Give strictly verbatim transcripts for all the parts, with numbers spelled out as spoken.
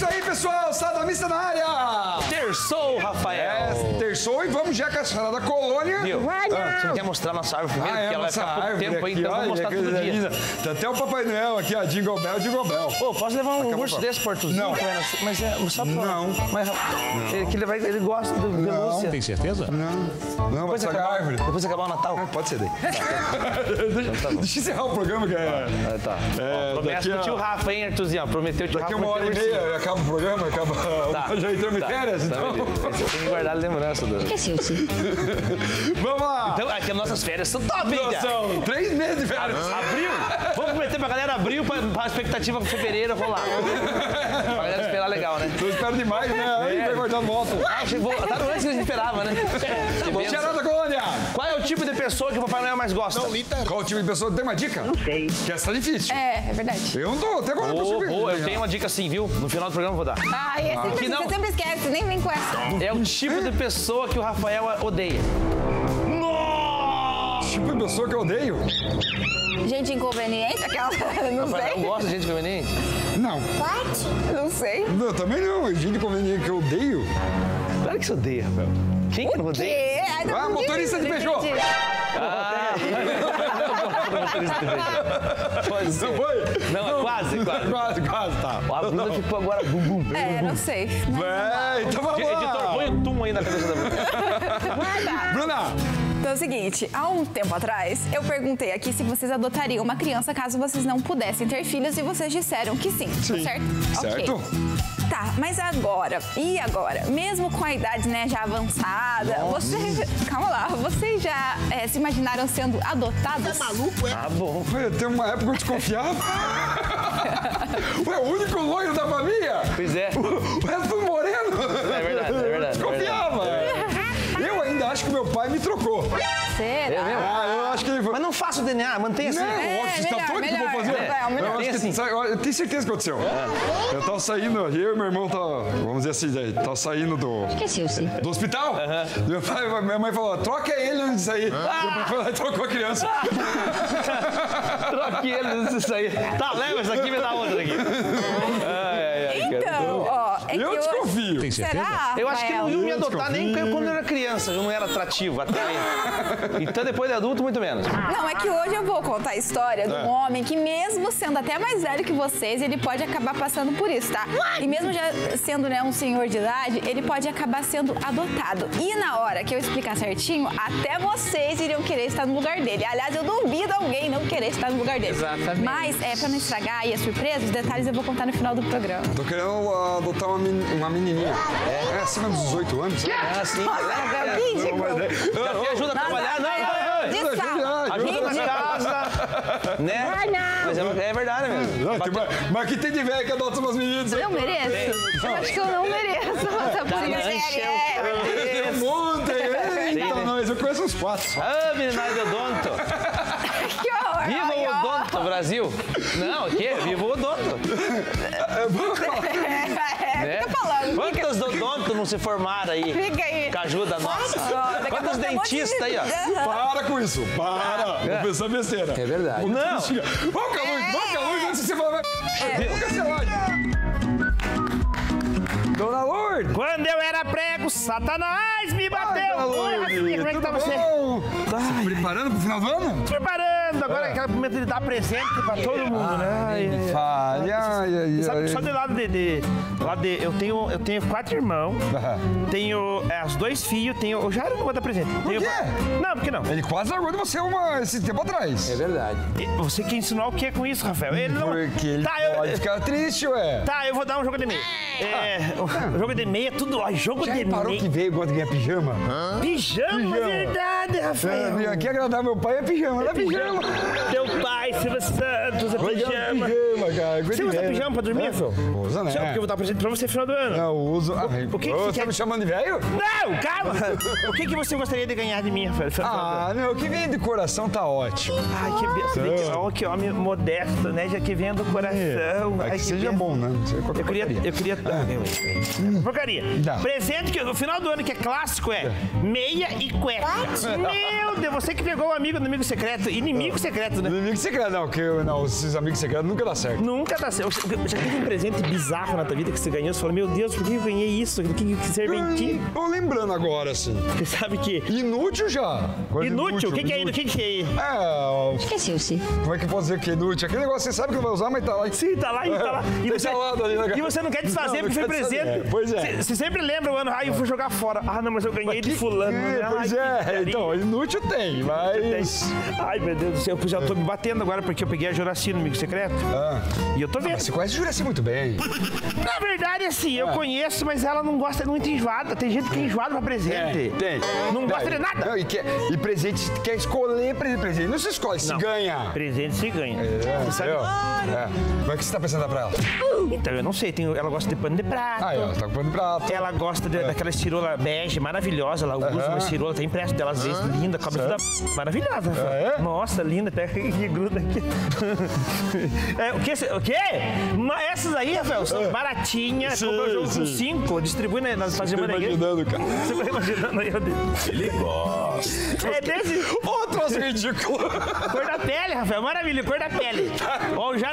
isso aí, pessoal. Salada Mista na área. Terçou, Rafael. É, terçou e vamos já com a Salada Colônia. Viu? Ah, você quer mostrar nossa árvore primeiro? Ah, é, que ela vai ficar pouco tempo aí, então vamos mostrar todo dia. Linda. Tá até o Papai Noel aqui, ó. Jingle Bell, Jingle Bell. Pô, posso levar um urso desse portuzinho? Não. Mas é só pra... Não. Mas ele, vai, ele gosta do Lúcia. Tem certeza? Não. Não, vai sacar a árvore. Depois acabar o Natal. Ah, pode ser daí. Tá. Deixa eu encerrar o programa, que é... Ah, tá. É, promessa pro tio Rafa, hein, Arthurzinho? Prometeu o tio Rafa. Daqui uma hora e meia acaba o programa, acaba... Tá. Já entrou em férias, então... Tem que guardar a lembrança. Que assim, sim. Vamos lá. Então, aqui as nossas férias são top, hein? São três meses de férias. Abril. Vamos prometer pra galera abril, pra, pra expectativa pra fevereiro rolar. Pra galera esperar legal, né? Eu espero demais, né? Aí vai guardar moto. Ah, chegou. Tá no antes que a gente esperava, né? Salada Colônia. Qual é o tipo de pessoa que o Papai Noel mais gosta? Não, qual o tipo de pessoa? Tem uma dica? Não sei. Que essa é difícil. É, é verdade. Eu não tô, até agora não tô boa. Eu tenho uma dica assim, viu? No final do programa eu vou dar. Ah, e é sempre assim, você sempre esquece, nem vem com essa. É o tipo de pessoa que o Rafael odeia. Tipo de pessoa que eu odeio? Gente inconveniente? Aquela. Não Rafael, sei. Eu gosto de gente inconveniente? Não. What? Não sei. Não, também não. Gente inconveniente que eu odeio? Claro que você odeia, Rafael. Quem que não odeia? Ai, tá ah, motorista de Peugeot! Ah, pode ser. Não foi? Não, não. É quase, quase. Quase, quase, tá. A Bruna não. Ficou agora bum, bum, bum. É, não sei. Véi, então vamos lá. Editor, põe o tum aí na cabeça da Bruna. Bruna! Então é o seguinte, há um tempo atrás, eu perguntei aqui se vocês adotariam uma criança caso vocês não pudessem ter filhos e vocês disseram que sim, sim. Certo? Certo. Okay. Tá, mas agora, e agora? Mesmo com a idade, né, já avançada, vocês... Calma lá, vocês já é, se imaginaram sendo adotados? Você é maluco, é? Ah, bom. Ué, tem uma época que eu desconfiava. Ué, o único loiro da família? Pois é. O resto do moreno. É verdade, é verdade. Desconfiava. É verdade. Acho que meu pai me trocou. Será? É mesmo? Ah, eu acho que ele foi... Mas não faça o D N A, mantenha assim. Não, é, óbvio, melhor, tá doido que eu vou fazer? É, é, melhor. Eu, que, assim. Eu tenho certeza que aconteceu. É. Eu tava saindo, eu e meu irmão, tava, vamos dizer assim, tava saindo do... Esqueci, eu sei. Do hospital. Uh-huh. Meu pai, minha mãe falou, troca ele antes de sair. Ah. Meu pai foi lá e trocou a criança. Ah. Troque ele antes de sair. Tá, leva essa aqui e me dá outra aqui. Ai, ai, então, quero... ó... É eu desconfio. Eu... Tem certeza? Será? Eu acho que não iam me adotar nem quando eu era criança. Eu não era atrativo até aí. Então, depois de adulto, muito menos. Não, é que hoje eu vou contar a história de um é. homem que, mesmo sendo até mais velho que vocês, ele pode acabar passando por isso, tá? E mesmo já sendo, né, um senhor de idade, ele pode acabar sendo adotado. E na hora que eu explicar certinho, até vocês iriam querer estar no lugar dele. Aliás, eu duvido alguém não querer estar no lugar dele. Exatamente. Mas, é, pra não estragar e a surpresa, os detalhes eu vou contar no final do programa. Tô querendo adotar uma Uma menininha. É, é acima dos dezoito anos? Ah, sim. Nossa, é ridículo. Já te ajuda a trabalhar? Não, não, não. Ajuda na casa, né? Não, não. Mas é verdade mesmo. Não, tem, mas aqui tem de velho que adota umas meninas. Eu mereço? Eu acho que eu não mereço. Tá por isso. Tem um monte. Então, não, eu conheço uns quatro. Ah, menina de odonto. Que horror. Viva o odonto, Brasil. Não, o quê? Viva o odonto. É, fica falando. Quantos odontos não se formaram aí? Fica aí. Que ajuda nossa. Nossa. Quantos dentistas aí, ó. Para com isso. Para. Não pensa besteira. É verdade. Não. Vamos, Caluz. Vamos, Caluz. Antes de você falar. Vamos cancelar. Dona Lourdes. Quando eu era prego, Satanás me bateu. Ai, Dona Lourdes. Como é que tá você? Se preparando pro final do ano? Preparando. Agora é aquela momento de dar presente pra todo mundo, né? Ai, falha. Ai, ai, ai. Só de lado de... Eu tenho, eu tenho quatro irmãos, uhum. tenho é, os dois filhos, tenho... Eu já não vou dar presente. Por quê? Eu, não, porque não? Ele quase largou de você uma, esse tempo atrás. É verdade. E você quer ensinar o que é com isso, Rafael? Ele não... Porque ele tá, pode eu... ficar triste, ué. Tá, eu vou dar um jogo de meia. É, ah, tá. Jogo de meia, tudo... Ó, jogo já de meia. Parou que veio quando ganhar pijama? Hã? Pijama? Pijama, verdade, Rafael. É, aqui agradar meu pai é pijama, é não é pijama. pijama. Teu pai, Silas Santos, é pijama. pijama cara. Você usa pijama pra dormir, Rafael? Usa, né? Porque eu vou dar presente pra você no final do ano. Não, uso... Ah, o que, que você quer... tá me chamando de velho? Não, calma! O que, que você gostaria de ganhar de mim, Rafael? Ah, não, o que vem do coração tá ótimo. Ai, que beleza. Que homem modesto, né? Já que vem do coração. É, é que, Ai, que seja bem... bom, né? Não sei qual que eu queria... Eu queria... Ah. Hum. Porcaria. Não. Presente que no final do ano, que é clássico, é meia e cueca. Meu Deus, você que pegou o amigo do amigo secreto. Inimigo secreto, né? Inimigo secreto, não. Que, não, esses amigos secretos nunca dá certo. Nunca. nunca dá certo. Já teve um presente bizarro na tua vida que você ganhou? Você falou, meu Deus, por que eu ganhei isso? Por que serventia? Tô lembrando agora, assim. Você sabe que... Inútil já. Coisa inútil? O que, que é inútil? O que, que é aí? É... Esqueceu-se. Como é que pode dizer que é inútil? Aquele negócio que você sabe que vai usar, mas tá lá. Sim, tá lá e tá lá. E é, você, ali e você não quer desfazer não, porque não foi presente. É, pois é. Você, você sempre lembra, mano, ah, eu fui jogar fora. Ah, não, mas eu ganhei mas de fulano. Que, ai, pois é, então, inútil tem, mas... Tem. Ai, meu Deus do céu, eu já tô me batendo agora porque eu peguei a Juracir no Amigo Secreto. Ah. E eu tô vendo. Ah, você conhece a Juracir muito bem. Na verdade, assim, eu ah. conheço, mas ela não gosta, é muito enjoada. Tem gente que é enjoada pra presente. Tem, tem. Não, não gosta não, de nada. Não, e, quer, e presente, quer escolher presente. Não se escolhe, se não. ganha. Presente se ganha. É, você sabe? É. Como é que você tá pensando pra ela? Então, eu não sei. Tem, ela gosta de pano de prato. Ah, ela tá com pano de prato. Ela gosta de, é. daquela cirola bege, maravilhosa. Ela usa uh -huh. uma cirola, tem impresso dela às vezes, uh -huh. linda, cobre toda maravilhosa. Uh -huh. Nossa, linda, pega que gruda aqui. É, o, que, o quê? Uma, essas aí, Rafael, são baratinhas. Comprou o jogo sim. com cinco, distribui na fazenda. Você tá imaginando, cara. Você tá imaginando aí, ele gosta. É desse... Outro ridículo. Cor da pele, Rafael, maravilha, cor da pele. Ó, já...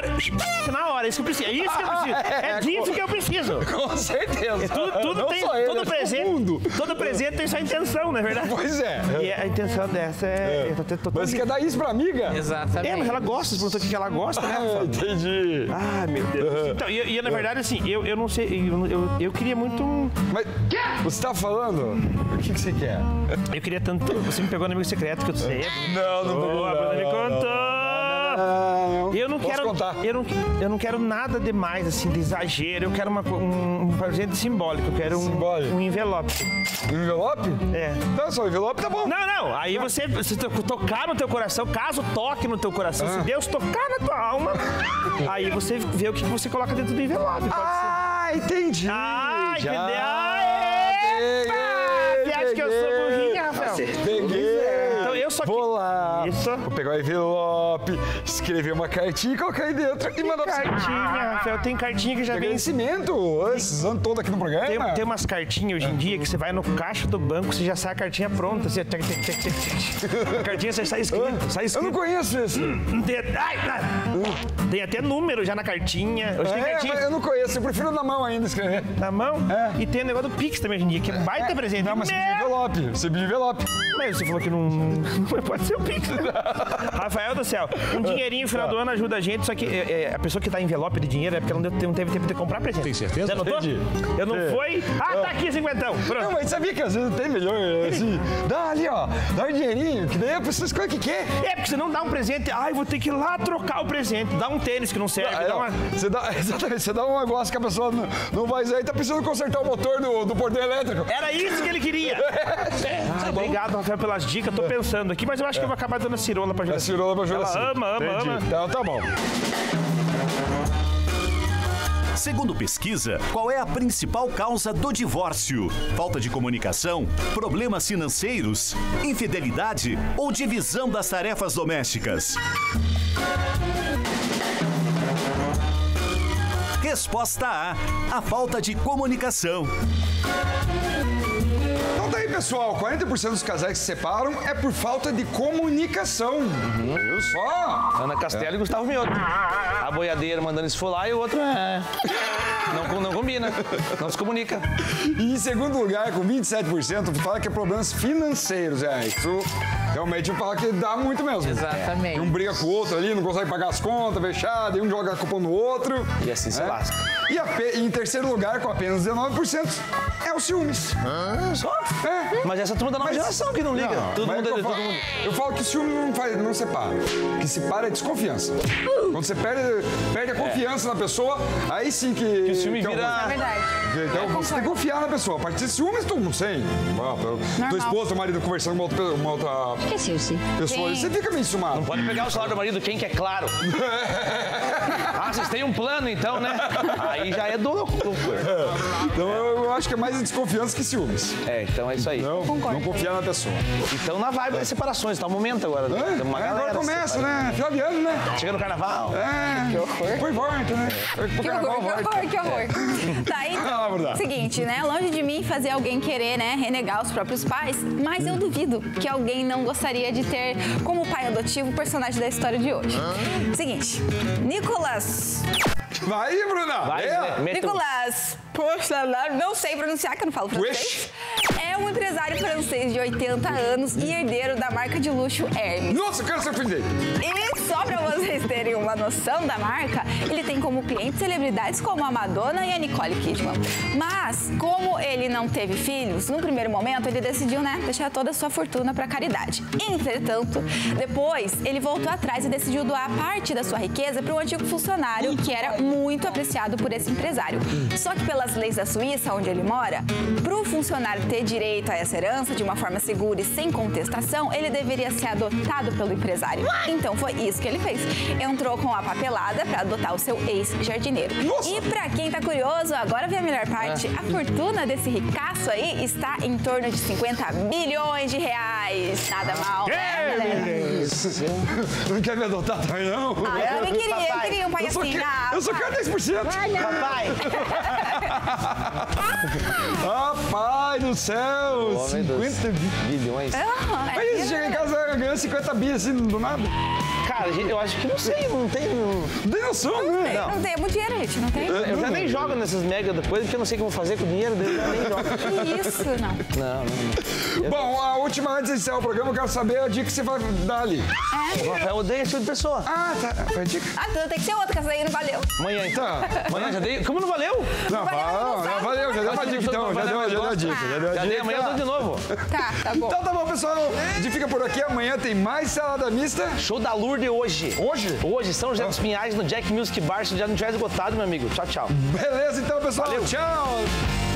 Na hora, isso que eu preciso. É isso que eu preciso. É disso que eu preciso. Com certeza. É, tudo tudo tem, ele, todo presente. Mundo. Todo presente tem sua intenção, não é verdade? Pois é. E a intenção dessa é... é. Tô, tô, tô mas você quer dar isso pra amiga? Exatamente. É, mas ela gosta, você perguntou o que ela gosta, né? Ah, entendi. Ah, meu Deus. Então, e, e na verdade, assim, eu, eu não sei, eu, eu, eu queria muito um... Mas você tá falando? O que, que você quer? Eu queria tanto... Você me pegou no Amigo Secreto, que eu sei. Não, não pegou. Oh, a Bruna me contou. Eu não, quero, eu, não, eu não quero nada demais, assim, de exagero. Eu quero uma, um, um presente simbólico. Eu quero um, um envelope. Um envelope? É. Então, só o envelope tá bom. Não, não. Aí ah. você, se tocar no teu coração, caso toque no teu coração, ah. se Deus tocar na tua alma, aí você vê o que você coloca dentro do envelope. Pode ah, ser. entendi. Ah, Já entendi. Ah, peguei, você acha peguei. que eu sou burrinha, Rafael? Peguei. Só que... Vou lá, Isso. vou pegar o envelope, escrever uma cartinha, colocar aí dentro e mandar pra você. Cartinha, Rafael, tem cartinha que já vem... Agradecimento, esses anos todos aqui no programa. Tem, tem umas cartinhas hoje em dia que você vai no caixa do banco, você já sai a cartinha pronta. Você... A cartinha você sai escrito, sai escrito. Eu não conheço isso. Tem até número já na cartinha. Hoje tem cartinha. É, eu não conheço, eu prefiro na mão ainda escrever. Na mão? É. E tem o negócio do Pix também hoje em dia, que é baita presente. Não, mas você pediu envelope, você pediu envelope. Mas você falou que não... Pode ser o Pix, né? Rafael do céu, um dinheirinho no final do ano ajuda a gente, só que é, é, a pessoa que dá envelope de dinheiro é porque ela não, deu, não teve tempo de comprar presente. Tem certeza? Você anotou? Eu não é. fui. Ah, tá aqui, cinquentão. Pronto. Não, mas sabia que às vezes tem melhor, assim, dá ali, ó, dá um dinheirinho, que daí a pessoa escolhe o que quer. É, porque você não dá um presente, ai, ah, vou ter que ir lá trocar o presente, dá um tênis que não serve, não, dá uma... Você dá, exatamente, você dá um negócio que a pessoa não, não vai usar e tá precisando consertar o motor do, do portão elétrico. Era isso que ele queria. É. Ah, obrigado, Rafael, pelas dicas, tô pensando aqui, mas eu acho é. que eu vou acabar dando a cirola pra Juracir. A cirola pra Juracir. Ela ama, ama, Entendi. ama. Então tá bom. Segundo pesquisa, qual é a principal causa do divórcio? Falta de comunicação, problemas financeiros, infidelidade ou divisão das tarefas domésticas? Resposta A, a falta de comunicação. Então daí, pessoal, quarenta por cento dos casais que se separam é por falta de comunicação. Uhum. Viu só? Ana Castelo é. e Gustavo Mioto. A boiadeira mandando esfolar e o outro é. não, não combina, não se comunica. E em segundo lugar, com vinte e sete por cento, fala que é problemas financeiros. É, isso realmente fala que dá muito mesmo. Exatamente. É. Um briga com o outro ali, não consegue pagar as contas, fechado, e um joga a culpa no outro. E assim se é. lasca. E a, em terceiro lugar, com apenas dezenove por cento, é os ciúmes. Ah, só? É. Mas essa turma da nova mas, geração que não liga. Não, todo mundo, eu, todo falo, mundo. eu falo que ciúme não, faz, não separa. O que separa é desconfiança. Quando você perde, perde a confiança é. na pessoa, aí sim que... Que o ciúme que vira... É verdade. Então, você tem que confiar na pessoa. A partir de ciúmes, todo mundo sei. Tua esposa, teu marido conversando com uma outra, uma outra Esqueci, pessoa. Você fica meio ciumado. Não pode pegar o salário do marido, quem que é claro. Ah, vocês têm um plano, então, né? Aí já é do louco. É. Então, eu acho que é mais desconfiança que ciúmes. É, então é isso aí. Não, não confiar na pessoa. Então, na vibe das separações, tá o momento agora. Né? É, tem uma é, galera agora começa, né? Final de ano, né? Chega no carnaval. É, que horror. Foi volta, né? Foi pro carnaval, volta. Que horror, que horror. Que horror. É. Tá, então, é seguinte, né? Longe de mim fazer alguém querer, né, renegar os próprios pais, mas eu duvido que alguém não gostaria de ter como pai adotivo o personagem da história de hoje. Seguinte, Nicolas... Vai, Bruna. Vai, é. Nicolas Pochard, não sei pronunciar, que eu não falo francês. Wish. É um empresário francês de oitenta anos e herdeiro da marca de luxo Hermes. Nossa, eu quero ser filho dele. E só pra vocês terem uma noção da marca, ele tem como clientes celebridades como a Madonna e a Nicole Kidman. Mas, como ele não teve filhos, no primeiro momento ele decidiu, né, deixar toda a sua fortuna pra caridade. Entretanto, depois ele voltou atrás e decidiu doar parte da sua riqueza para um antigo funcionário que era muito apreciado por esse empresário. Só que pelas leis da Suíça, onde ele mora, para o funcionário ter direito a essa herança de uma forma segura e sem contestação, ele deveria ser adotado pelo empresário. Então foi isso que ele fez. Entrou com a papelada para adotar o seu ex-jardineiro. E para quem tá curioso, agora vem a melhor parte. A fortuna desse ricaço aí está em torno de cinquenta bilhões de reais. Nada mal, né, galera? Não quer me adotar também, não? Ah, eu também queria, papai, eu queria um pai assim. Que, ah, eu só quero dez por cento. Vai, papai. Papai do céu, oh, cinquenta bilhões. Ah, mas é, chega em casa ganhando cinquenta bi assim do nada. Cara, eu acho que não sei, não tem... Dançou, não, né? Tem, não. não tem, é muito dinheiro, gente, não tem. Eu, eu já nem jogo nessas mega depois, porque eu não sei o que eu vou fazer com o dinheiro dele, eu nem jogo. Que isso, não. Não, não, não. Bom, a última antes de iniciar o programa, eu quero saber a dica que você vai dar ali. É? O Rafael odeia esse tipo de pessoa. Ah, tá. Foi a dica? Ah, então tem que ser outra, que essa aí não valeu. Amanhã, então. Tá. Amanhã já dei... Como não valeu? Não, não valeu, já valeu, já deu uma dica, então. Já deu, já deu a dica, já deu a dica. Já dei, amanhã eu dou de novo. Tá, tá bom. Então tá bom, pessoal. De fica por aqui, amanhã tem mais Salada Mista. Show da Lourdes. De hoje. Hoje? Hoje, São José ah. dos Pinhais, no Jack Music Bar. Se já não tiver esgotado, meu amigo. Tchau, tchau. Beleza, então, pessoal. Valeu. Tchau.